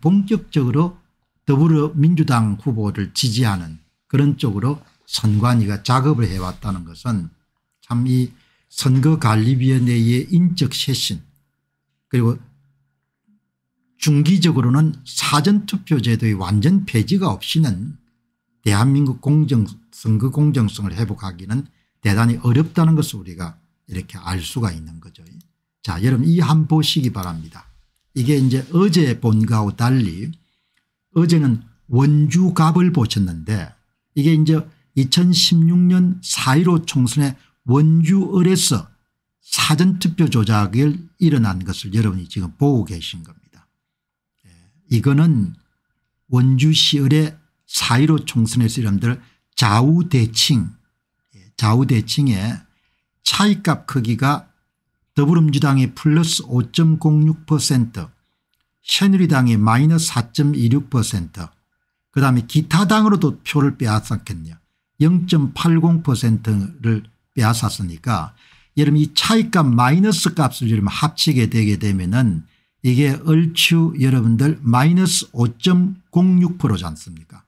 본격적으로 더불어민주당 후보를 지지하는 그런 쪽으로 선관위가 작업을 해왔다는 것은 참 이 선거관리위원회의 인적 쇄신, 그리고 중기적으로는 사전투표제도의 완전 폐지가 없이는 대한민국 선거 공정성을 회복하기는 대단히 어렵다는 것을 우리가 이렇게 알 수가 있는 거죠. 자, 여러분 이 한 보시기 바랍니다. 이게 이제 어제 본가와 달리 어제는 원주갑을 보셨는데 이게 이제 2016년 4.15 총선의 원주을에서 사전투표 조작이 일어난 것을 여러분이 지금 보고 계신 겁니다. 이거는 원주시을의 4.15 총선에서 여러분들 좌우대칭의 차이값 크기가 더불어민주당의 플러스 5.06%, 새누리당의 마이너스 4.26%, 그다음에 기타 당으로도 표를 빼앗았겠네요. 0.80%를 빼앗았으니까 여러분 이 차이값 마이너스 값을 여러분 합치게 되게 되면은 이게 얼추 여러분들 마이너스 5.06%지 않습니까?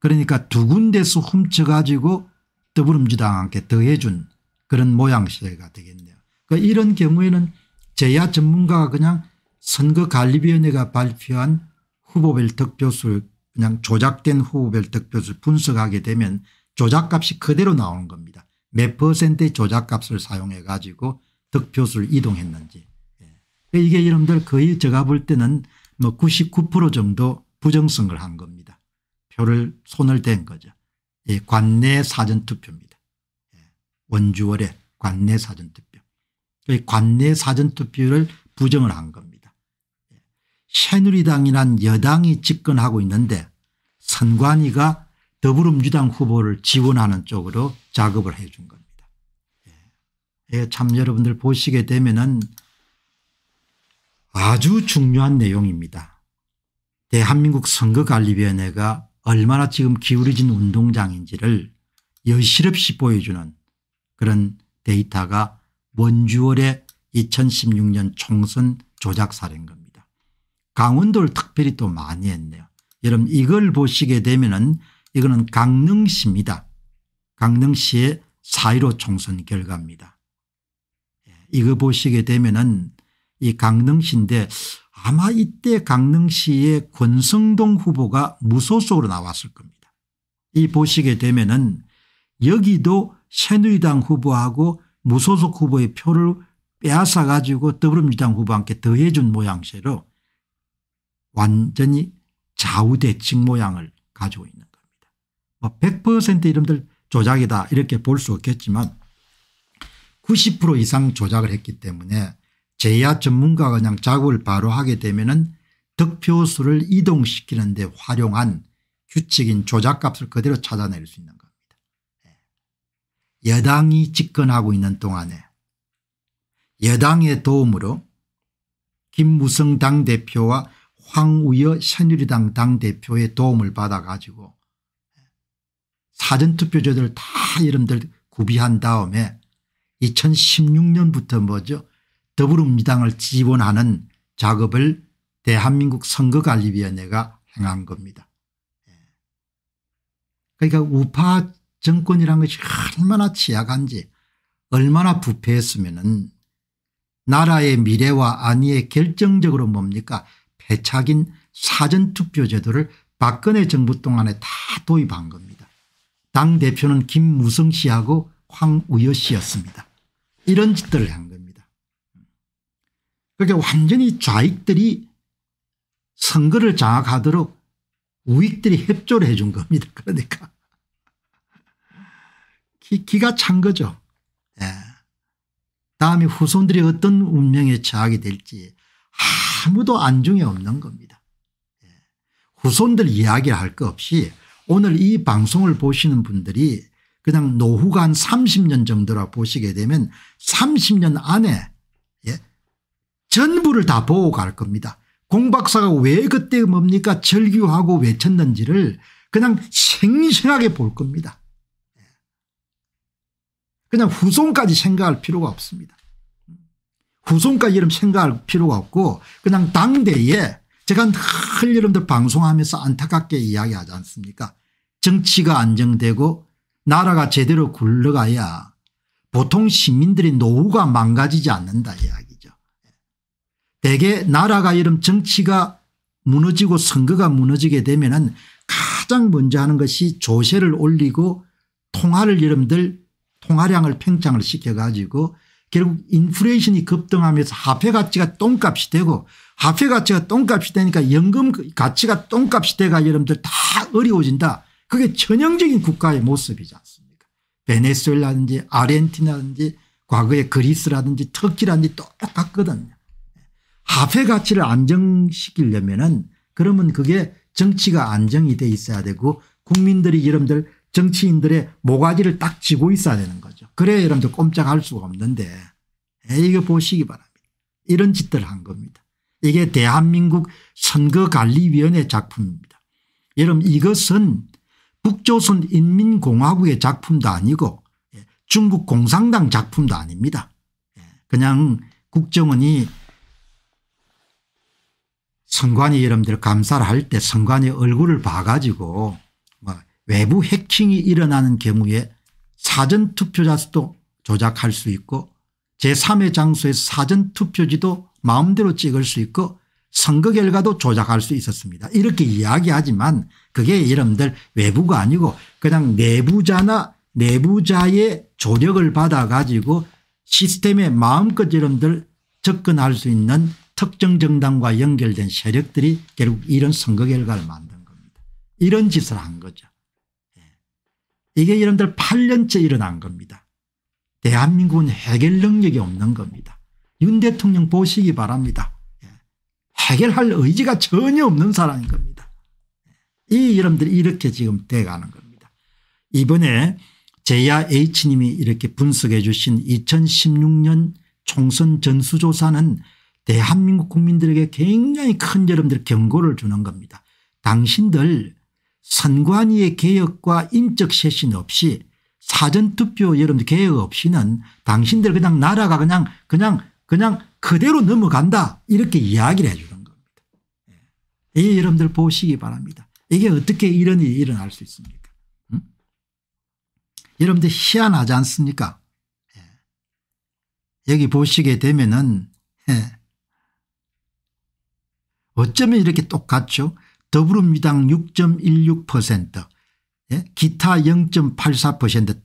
그러니까 두 군데서 훔쳐가지고 더불어민주당한테 더해준 그런 모양새가 되겠네요. 그러니까 이런 경우에는 재야 전문가가 그냥 선거관리위원회가 발표한 후보별 득표수를 그냥 조작된 후보별 득표수를 분석하게 되면 조작값이 그대로 나오는 겁니다. 몇 퍼센트의 조작값을 사용해 가지고 득표수를 이동했는지. 이게 여러분들 거의 제가 볼 때는 뭐 99% 정도 부정성을 한 겁니다. 표를 손을 댄 거죠. 예, 관내 사전투표입니다. 예, 원주월의 관내 사전투표. 관내 사전투표를 부정을 한 겁니다. 예. 새누리당이란 여당이 집권하고 있는데 선관위가 더불어민주당 후보를 지원하는 쪽으로 작업을 해 준 겁니다. 예. 예, 참 여러분들 보시게 되면은 아주 중요한 내용입니다. 대한민국 선거관리위원회가 얼마나 지금 기울어진 운동장인지를 여실없이 보여주는 그런 데이터가 원주월의 2016년 총선 조작 사례인 겁니다. 강원도를 특별히 또 많이 했네요. 여러분 이걸 보시게 되면은 이거는 강릉시입니다. 강릉시의 4.15 총선 결과입니다. 이거 보시게 되면은 이 강릉시인데 아마 이때 강릉시의 권성동 후보가 무소속으로 나왔을 겁니다. 이 보시게 되면은 여기도 새누리당 후보하고 무소속 후보의 표를 빼앗아 가지고 더불어민주당 후보한테 더해준 모양새로 완전히 좌우대칭 모양을 가지고 있는 겁니다. 뭐 100% 이름들 조작이다 이렇게 볼 수 없겠지만 90% 이상 조작을 했기 때문에 재야 전문가가 그냥 작업을 바로 하게 되면은 득표수를 이동시키는 데 활용한 규칙인 조작값을 그대로 찾아낼 수 있는 겁니다. 여당이 집권하고 있는 동안에 여당의 도움으로 김무성 당대표와 황우여 새누리당 당대표의 도움을 받아 가지고 사전투표제도를 다 여러분들 구비한 다음에 2016년부터 뭐죠? 더불어민주당을 지원하는 작업을 대한민국 선거관리위원회가 행한 겁니다. 그러니까 우파 정권이란 것이 얼마나 취약한지 얼마나 부패했으면은 나라의 미래와 안위에 결정적으로 뭡니까? 패착인 사전투표제도를 박근혜 정부 동안에 다 도입한 겁니다. 당대표는 김무성 씨하고 황우여 씨였습니다. 이런 짓들을 한 겁니다. 그러니까 완전히 좌익들이 선거를 장악하도록 우익들이 협조를 해준 겁니다. 그러니까 기가 찬 거죠. 예. 다음에 후손들이 어떤 운명에 처하게 될지 아무도 안중에 없는 겁니다. 예. 후손들 이야기할 거 없이 오늘 이 방송을 보시는 분들이 그냥 노후가 한 30년 정도라 보시게 되면 30년 안에 예. 전부를 다 보고 갈 겁니다. 공박사가 왜 그때 뭡니까 절규하고 외쳤는지를 그냥 생생하게 볼 겁니다. 그냥 후손까지 생각할 필요가 없습니다. 후손까지 이런 생각할 필요가 없고 그냥 당대에 제가 늘 여러분들 방송하면서 안타깝게 이야기하지 않습니까? 정치가 안정되고 나라가 제대로 굴러가야 보통 시민들의 노후가 망가지지 않는다 이야기죠. 대개 나라가 이런 정치가 무너지고 선거가 무너지게 되면은 가장 먼저 하는 것이 조세를 올리고 통화를 여러분들 통화량을 팽창을 시켜가지고 결국 인플레이션이 급등하면서 화폐 가치가 똥값이 되고 화폐 가치가 똥값이 되니까 연금 가치가 똥값이 돼가 여러분들 다 어려워진다. 그게 전형적인 국가의 모습이지 않습니까? 베네수엘라든지 아르헨티나든지 과거의 그리스라든지 터키라든지 똑같거든요. 화폐 가치를 안정시키려면은 그러면 그게 정치가 안정이 돼 있어야 되고 국민들이 여러분들 정치인들의 모가지를 딱 쥐고 있어야 되는 거죠. 그래야 여러분들 꼼짝할 수가 없는데 이거 보시기 바랍니다. 이런 짓들을 한 겁니다. 이게 대한민국 선거관리위원회 작품입니다. 여러분 이것은 북조선인민공화국의 작품도 아니고 중국 공산당 작품도 아닙니다. 그냥 국정원이 선관위 여러분들 감사를 할 때 선관위 얼굴을 봐가지고 외부 해킹이 일어나는 경우에 사전투표자 수도 조작할 수 있고 제3의 장소에서 사전투표지도 마음대로 찍을 수 있고 선거 결과도 조작할 수 있었습니다. 이렇게 이야기하지만 그게 여러분들 외부가 아니고 그냥 내부자나 내부자의 조력을 받아 가지고 시스템에 마음껏 여러분들 접근할 수 있는 특정 정당과 연결된 세력들이 결국 이런 선거 결과를 만든 겁니다. 이런 짓을 한 거죠. 이게 여러분들 8년째 일어난 겁니다. 대한민국은 해결 능력이 없는 겁니다. 윤 대통령 보시기 바랍니다. 해결할 의지가 전혀 없는 사람인 겁니다. 이 여러분들이 이렇게 지금 돼가는 겁니다. 이번에 제야 H님이 이렇게 분석해 주신 2016년 총선 전수조사는 대한민국 국민들에게 굉장히 큰 여러분들 경고를 주는 겁니다. 당신들 선관위의 개혁과 인적 쇄신 없이 사전투표 여러분들 개혁 없이는 당신들 그냥 나라가 그냥 그대로 넘어간다 이렇게 이야기를 해 주는 겁니다. 이 여러분들 보시기 바랍니다. 이게 어떻게 이런 일이 일어날 수 있습니까? 응? 여러분들 희한하지 않습니까? 예. 여기 보시게 되면은 예. 어쩌면 이렇게 똑같죠. 더불어민주당 6.16% 예? 기타 0.84%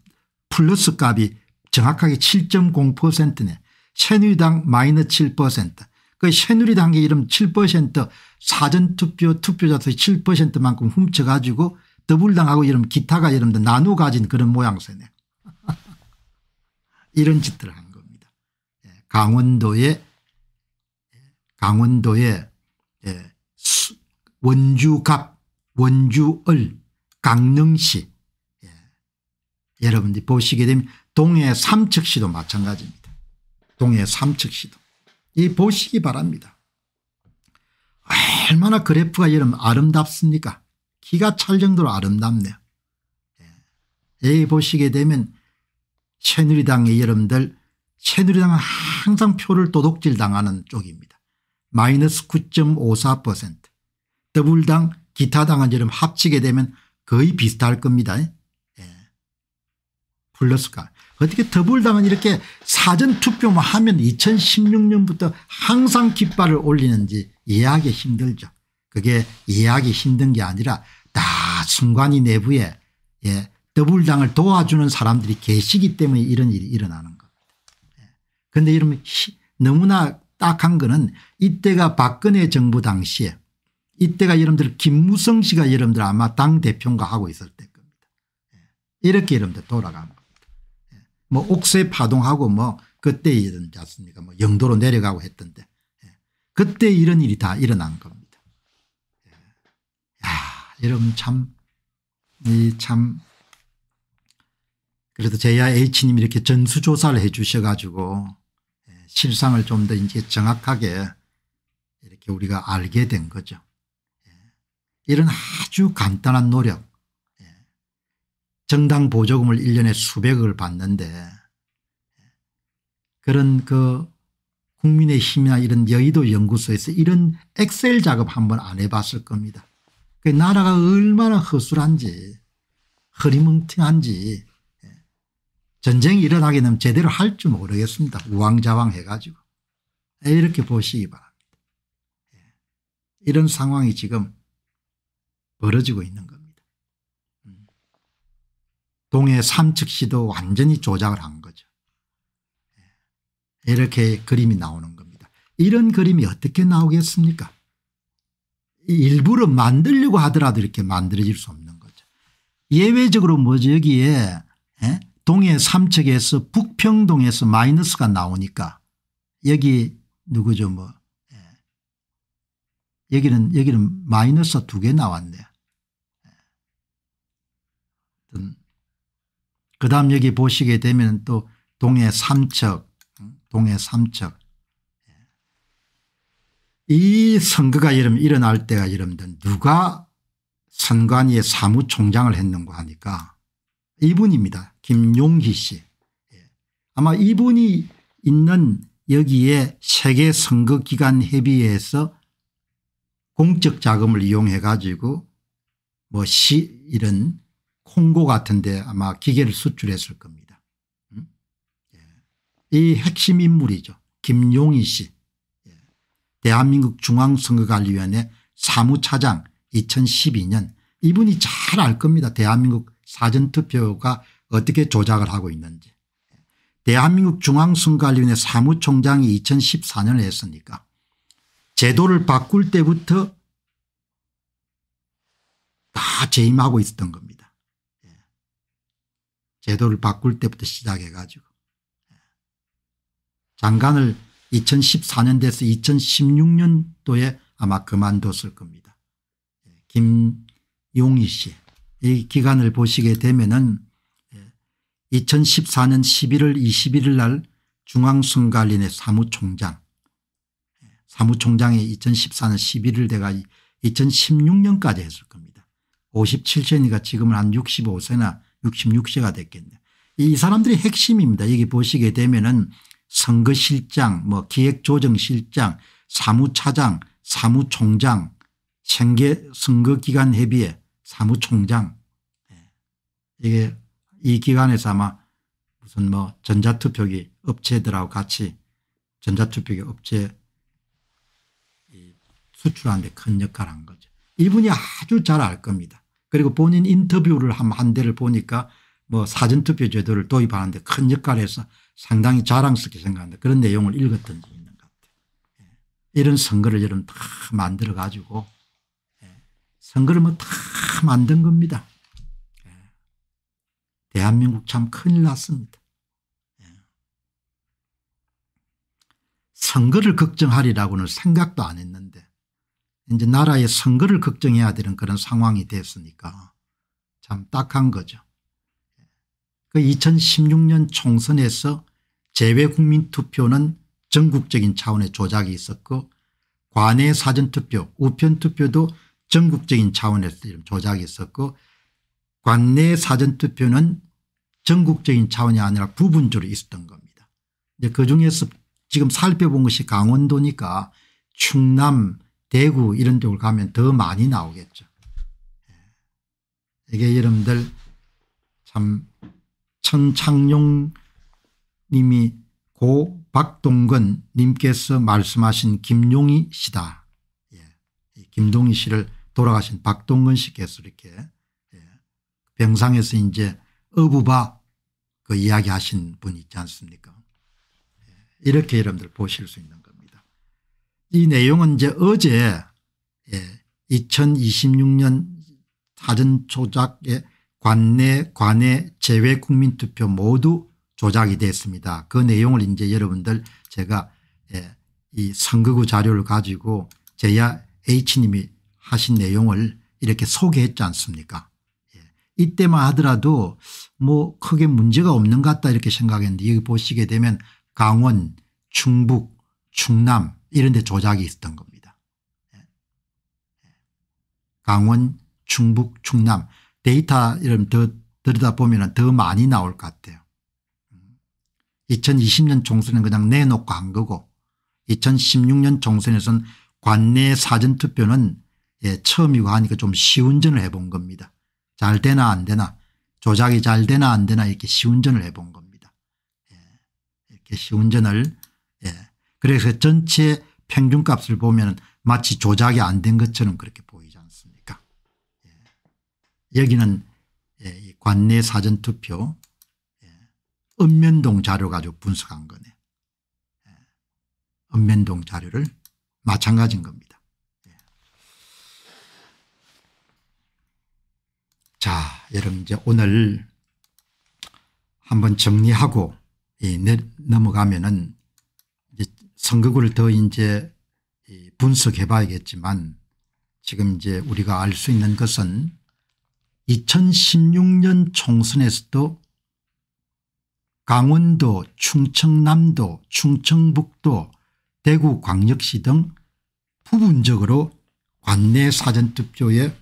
플러스 값이 정확하게 7.0%네. 새누리당 마이너스 7%. 그 새누리당의 이름 7% 사전투표 투표자수의 7%만큼 훔쳐가지고 더불당하고 이름 기타가 이름 나누어 가진 그런 모양새네. 이런 짓들을 한 겁니다. 예. 강원도의 예. 원주갑, 원주을, 강릉시. 예. 여러분들이 보시게 되면 동해 삼척시도 마찬가지입니다. 동해 삼척시도. 이 보시기 바랍니다. 얼마나 그래프가 여러분 아름답습니까? 기가 찰 정도로 아름답네요. 예. 여기 보시게 되면 새누리당의 여러분들, 새누리당은 항상 표를 도둑질 당하는 쪽입니다. 마이너스 9.54%. 더불당 기타당은 여러분 합치게 되면 거의 비슷할 겁니다. 예. 플러스가 어떻게 더불당은 이렇게 사전투표만 하면 2016년부터 항상 깃발을 올리는지 이해하기 힘들죠. 그게 이해하기 힘든 게 아니라 다 선관위 내부에 예. 더불당을 도와주는 사람들이 계시기 때문에 이런 일이 일어나는 겁니다. 그런데 예. 여러분 너무나 딱한 거는 이때가 박근혜 정부 당시에 이때가 여러분들 김무성 씨가 여러분들 아마 당대표인가 하고 있을 때일 겁니다. 이렇게 여러분들 돌아간 겁니다. 뭐 옥새 파동하고 뭐 그때 이런 지 않습니까? 뭐 영도로 내려가고 했던데 그때 이런 일이 다 일어난 겁니다. 야, 여러분 참 그래도 제야 H님 이렇게 전수조사를 해 주셔가지고 실상을 좀 더 이제 정확하게 이렇게 우리가 알게 된 거죠. 이런 아주 간단한 노력 정당 보조금을 1년에 수백억을 받는데 그런 그 국민의힘이나 이런 여의도 연구소에서 이런 엑셀 작업 한번 안 해봤을 겁니다. 그 나라가 얼마나 허술한지 허리멍텅한지 전쟁이 일어나게 되면 제대로 할 줄 모르겠습니다. 우왕좌왕 해가지고 이렇게 보시기 바랍니다. 이런 상황이 지금 벌어지고 있는 겁니다. 동해 삼척시도 완전히 조작을 한 거죠. 이렇게 그림이 나오는 겁니다. 이런 그림이 어떻게 나오겠습니까? 일부러 만들려고 하더라도 이렇게 만들어질 수 없는 거죠. 예외적으로 뭐죠, 여기에 동해 삼척에서 북평동에서 마이너스가 나오니까 여기 누구죠, 뭐 여기는 마이너스가 2개 나왔네요. 그다음 여기 보시게 되면 또 동해 삼척 이 선거가 일어날 때가 여러분들 누가 선관위의 사무총장을 했는고 하니까 이분입니다. 김용희 씨. 아마 이분이 있는 여기에 세계선거기관협의회에서 공적 자금을 이용해 가지고 뭐 이런 콩고 같은 데 아마 기계를 수출했을 겁니다. 이 핵심 인물이죠. 김용희 씨. 대한민국 중앙선거관리위원회 사무차장 2012년 이분이 잘 알 겁니다. 대한민국 사전투표가 어떻게 조작을 하고 있는지. 대한민국 중앙선거관리위원회 사무총장이 2014년에 했으니까 제도를 바꿀 때부터 다 재임하고 있었던 겁니다. 제도를 바꿀 때부터 시작해 가지고 장관을 2014년 돼서 2016년도에 아마 그만뒀을 겁니다. 김용희 씨. 이 기간을 보시게 되면은 2014년 11월 21일 날 중앙선관위원회 사무총장이 2014년 11일 돼가 2016년까지 했을 겁니다. 57세니까 지금은 한 65세나 66세가 됐겠네요. 이 사람들이 핵심입니다. 여기 보시게 되면은 선거실장, 뭐 기획조정실장, 사무차장, 사무총장, 선거기관협의회 사무총장. 이게 이 기관에서 아마 무슨 뭐 전자투표기 업체들하고 같이 전자투표기 업체 수출하는데 큰 역할을 한 거죠. 이분이 아주 잘 알 겁니다. 그리고 본인 인터뷰를 한 데를 보니까 뭐 사전투표 제도를 도입하는데 큰 역할을 해서 상당히 자랑스럽게 생각한다. 그런 내용을 읽었던 적이 있는 것 같아요. 이런 선거를 여러분 다 만들어 가지고 선거를 뭐 다 만든 겁니다. 대한민국 참 큰일 났습니다. 선거를 걱정하리라고는 생각도 안 했는데 이제 나라의 선거를 걱정해야 되는 그런 상황이 됐으니까 참 딱한 거죠. 그 2016년 총선에서 재외국민투표는 전국적인 차원의 조작이 있었고 관내 사전투표 우편투표도 전국적인 차원에서 조작이 있었고 관내 사전투표는 전국적인 차원이 아니라 부분적으로 있었던 겁니다. 그중에서 지금 살펴본 것이 강원도니까 충남 대구 이런 쪽을 가면 더 많이 나오겠죠. 이게 여러분들 참 천창용 님이 고 박동근 님께서 말씀하신 김용희 씨다. 김동희 씨를 돌아가신 박동근 씨께서 이렇게 병상에서 이제 어부바 그 이야기 하신 분 있지 않습니까? 이렇게 여러분들 보실 수 있는 겁니다. 이 내용은 이제 어제 2026년 사전 조작의 관내 재외 국민투표 모두 조작이 됐습니다. 그 내용을 이제 여러분들 제가 이 선거구 자료를 가지고 제야 H님이 하신 내용을 이렇게 소개했지 않습니까? 이때만 하더라도 뭐 크게 문제가 없는 것 같다 이렇게 생각했는데 여기 보시게 되면 강원, 충북, 충남 이런 데 조작이 있었던 겁니다. 강원, 충북, 충남 데이터 이런 더 들여다보면 더 많이 나올 것 같아요. 2020년 총선은 그냥 내놓고 한 거고 2016년 총선에선 관내 사전투표는 처음이고 하니까 좀 시운전을 해본 겁니다. 잘 되나 안 되나, 조작이 잘 되나 안 되나 이렇게 시운전을 해본 겁니다. 이렇게 시운전을. 그래서 전체 평균값을 보면 마치 조작이 안 된 것처럼 그렇게 보이지 않습니까? 여기는 관내 사전투표 읍면동 자료 가지고 분석한 거네요. 읍면동 자료를 마찬가지인 겁니다. 자, 여러분 이제 오늘 한번 정리하고 넘어가면은 이제 선거구를 더 이제 분석해 봐야겠지만, 지금 이제 우리가 알 수 있는 것은 2016년 총선에서도 강원도, 충청남도, 충청북도, 대구, 광역시 등 부분적으로 관내 사전투표에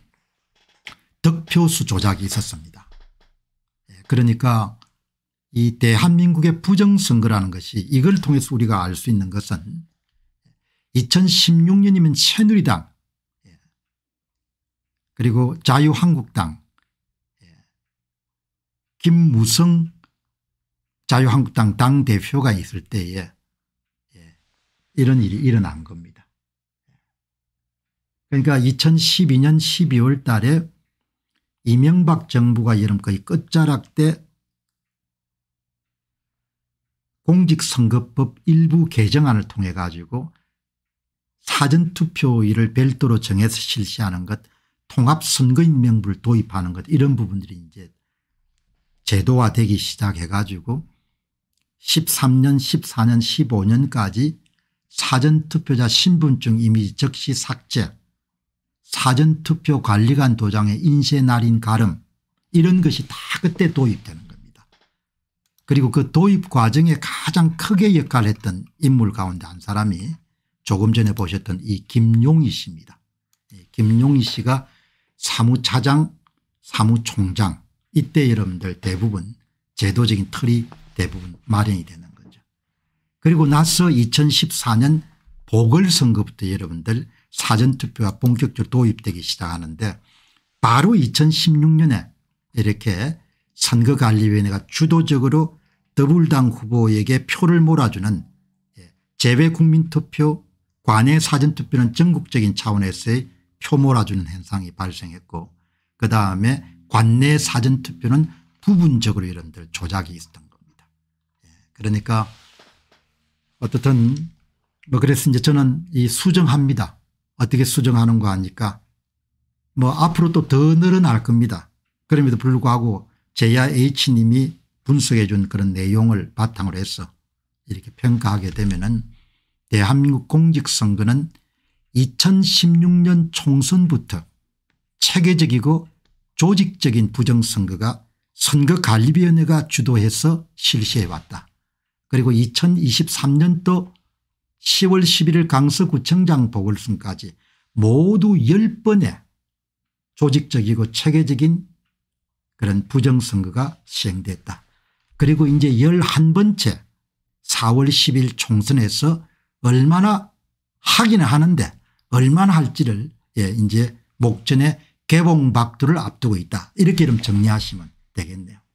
득표수 조작이 있었습니다. 그러니까 이 대한민국의 부정선거라는 것이, 이걸 통해서 우리가 알 수 있는 것은 2016년이면 새누리당 그리고 자유한국당, 김무성 자유한국당 당대표가 있을 때에 이런 일이 일어난 겁니다. 그러니까 2012년 12월 달에 이명박 정부가 여름 거의 끝자락 때 공직선거법 일부 개정안을 통해 가지고 사전투표일을 별도로 정해서 실시하는 것, 통합선거인 명부를 도입하는 것, 이런 부분들이 이제 제도화되기 시작해 가지고 13년, 14년, 15년까지 사전투표자 신분증 이미지 적시 삭제, 사전투표관리관 도장의 인쇄 날인 가름, 이런 것이 다 그때 도입되는 겁니다. 그리고 그 도입 과정에 가장 크게 역할을 했던 인물 가운데 한 사람이 조금 전에 보셨던 이 김용희 씨입니다. 김용희 씨가 사무차장, 사무총장, 이때 여러분들 대부분 제도적인 틀이 대부분 마련이 되는 거죠. 그리고 나서 2014년 보궐선거부터 여러분들 사전투표가 본격적으로 도입되기 시작하는데, 바로 2016년에 이렇게 선거관리위원회가 주도적으로 더불어당 후보에게 표를 몰아주는 재외국민투표, 관내 사전투표는 전국적인 차원에서의 표 몰아주는 현상이 발생했고, 그다음에 관내 사전투표는 부분적으로 이런들 조작이 있었던 겁니다. 그러니까 어떻든 뭐 그래서 이제 저는 이 수정합니다. 어떻게 수정하는가 하니까 뭐 앞으로 또 더 늘어날 겁니다. 그럼에도 불구하고 제야 H님이 분석해 준 그런 내용을 바탕으로 해서 이렇게 평가하게 되면은, 대한민국 공직선거는 2016년 총선부터 체계적이고 조직적인 부정선거가 선거관리위원회가 주도해서 실시해왔다. 그리고 2023년도 10월 11일 강서구청장 보궐선거까지 모두 10번의 조직적이고 체계적인 그런 부정선거가 시행됐다. 그리고 이제 11번째 4월 10일 총선에서 얼마나 하기는 하는데 얼마나 할지를 이제 목전에 개봉박두를 앞두고 있다. 이렇게 좀 정리하시면 되겠네요.